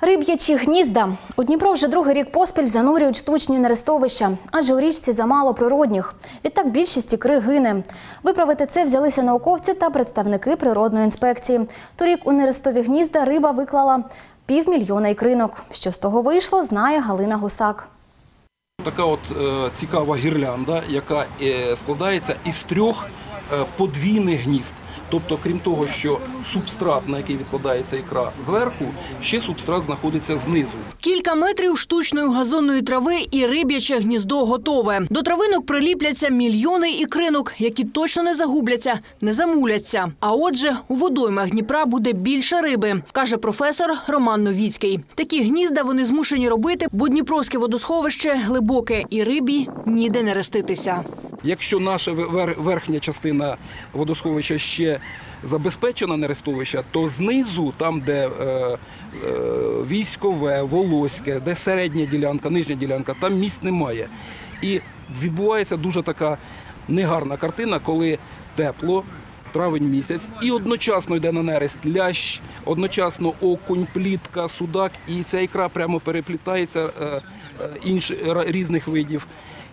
Риб'ячі гнізда. У Дніпро вже другий рік поспіль занурюють штучні нерестовища, адже у річці замало природних. Відтак більшість ікри гине. Виправити це взялися науковці та представники природної інспекції. Торік у нерестові гнізда риба виклала півмільйона ікринок. Що з того вийшло, знає Галина Гусак. Така от цікава гірлянда, яка складається із трьох подвійних гнізд. Тобто, крім того, що субстрат, на який відкладається ікра зверху, ще субстрат знаходиться знизу. Кілька метрів штучної газонної трави і риб'яче гніздо готове. До травинок приліпляться мільйони ікринок, які точно не загубляться, не замуляться. А отже, у водоймах Дніпра буде більше риби, каже професор Роман Новіцький. Такі гнізда вони змушені робити, бо Дніпровське водосховище глибоке і рибі ніде не реститися. Якщо наша верхня частина водосховища ще забезпечена нерестовища, то знизу, там де військове, волоське, де середня ділянка, нижня ділянка, там місць немає. І відбувається дуже така негарна картина, коли тепло, травень місяць, і одночасно йде на нерест лящ, одночасно окунь, плітка, судак, і ця ікра прямо переплітається різних видів.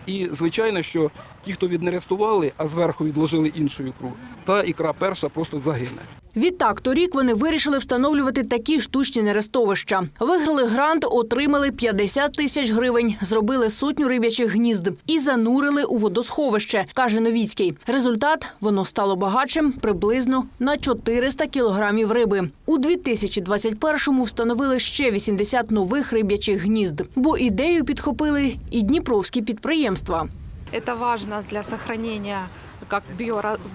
І, звичайно, що ті, хто віднерестували, а зверху відложили іншу ікру, та ікра перша просто загине. Відтак, торік вони вирішили встановлювати такі штучні нерестовища. Виграли грант, отримали 50 000 гривень, зробили сотню риб'ячих гнізд і занурили у водосховище, каже Новіцький. Результат – воно стало багатшим приблизно на 400 кілограмів риби. У 2021-му встановили ще 80 нових риб'ячих гнізд, бо ідею підхопили і дніпровські підприємства. Це важливо для зберігання как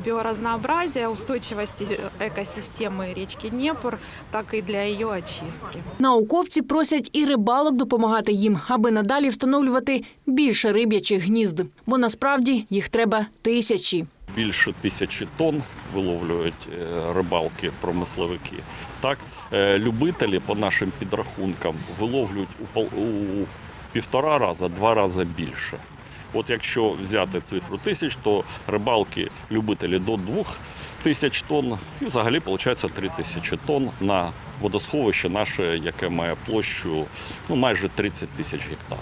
биоразнообразия, устойчивости экосистемы речки Днепр, так и для ее очистки. Науковці просять і рибалок допомагати їм, аби надалі встановлювати більше риб'ячих гнізд. Бо насправді їх треба тисячі. Більше 1000 тонн виловлюють рибалки-промисловики. Так, любителі, по нашим підрахункам, виловлюють у 1,5–2 рази більше. От якщо взяти цифру 1000, то рибалки, любителі до 2000 тонн, і взагалі виходить 3000 тонн на водосховище наше, яке має площу майже 30 000 гектар.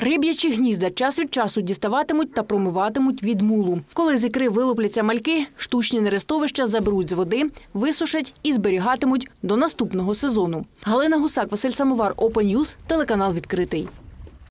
Риб'ячі гнізда час від часу діставатимуть та промиватимуть від мулу. Коли з ікри вилупляться мальки, штучні нерестовища заберуть з води, висушать і зберігатимуть до наступного сезону. Галина Гусак, Василь Самовар, Open News, телеканал «Відкритий».